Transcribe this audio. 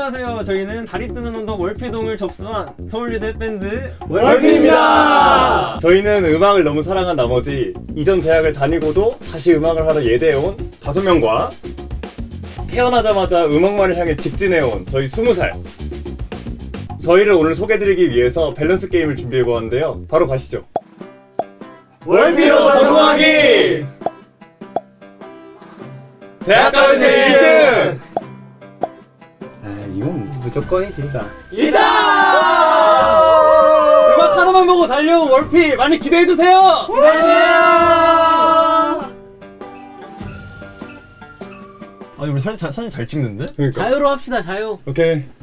안녕하세요. 저희는 다리 뜨는 언덕 월피동을 접수한 서울예대 밴드 월피입니다. 저희는 음악을 너무 사랑한 나머지 이전 대학을 다니고도 다시 음악을 하러 예대에 온 5명과 태어나자마자 음악만을 향해 직진해온 저희 20살. 저희를 오늘 소개해드리기 위해서 밸런스 게임을 준비해보았는데요. 바로 가시죠. 월피로 성공하기! 대학 가면 제 1등! 이건 무조건이 진짜 2등! 음악 하나만 보고 달려온 월피 많이 기대해주세요! 기대해주세요! 아니 우리 사진 잘 찍는데? 그러니까. 자유로 합시다, 자유. 오케이.